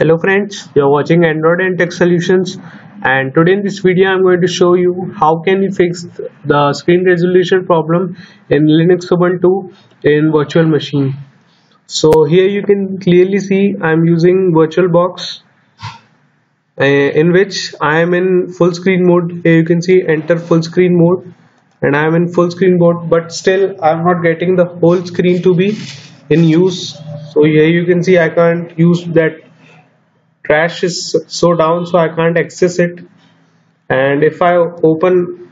Hello friends, you are watching Android and Tech Solutions, and today in this video I am going to show you how can you fix the screen resolution problem in Linux Ubuntu in Virtual Machine. So here you can clearly see I am using VirtualBox, in which I am in full screen mode. Here you can see enter full screen mode, and I am in full screen mode, but still I am not getting the whole screen to be in use. So here you can see I can't use that. Trash is so down, so I can't access it. And if I open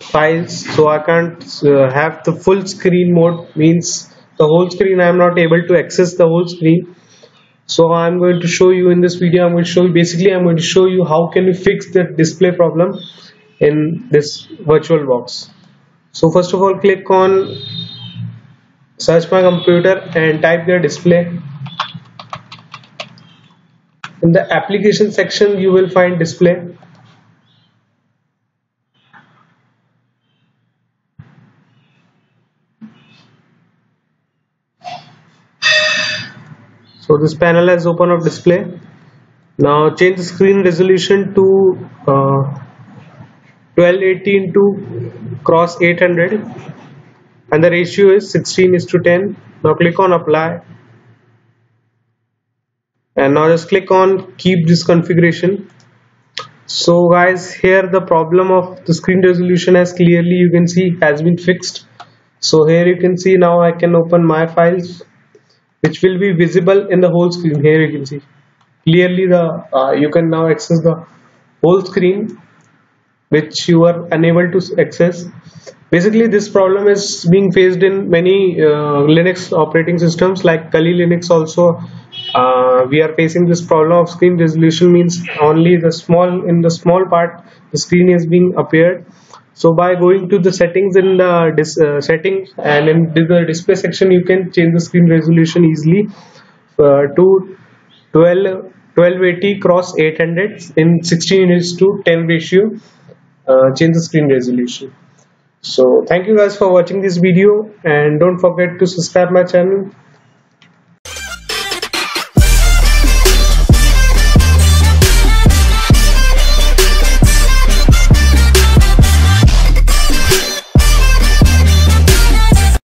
files, so I can't have the full screen mode, means the whole screen. I am not able to access the whole screen. So I am going to show you in this video. I am going to show you how can you fix the display problem in this VirtualBox. So first of all, click on search my computer and type the display. In the application section you will find display. So this panel has opened up display. Now change the screen resolution to 1280 into cross 800, and the ratio is 16:10. Now click on apply. And now just click on keep this configuration. So guys, here the problem of the screen resolution has clearly, you can see, has been fixed. So here you can see now I can open my files, which will be visible in the whole screen. Here you can see clearly the you can now access the whole screen, which you are unable to access. Basically this problem is being faced in many Linux operating systems like Kali Linux also. We are facing this problem of screen resolution, means only in the small part the screen is being appeared. So by going to the settings in the settings and in the display section, you can change the screen resolution easily to 1280 cross 800 in 16:10 ratio. Change the screen resolution. So thank you guys for watching this video, and don't forget to subscribe my channel.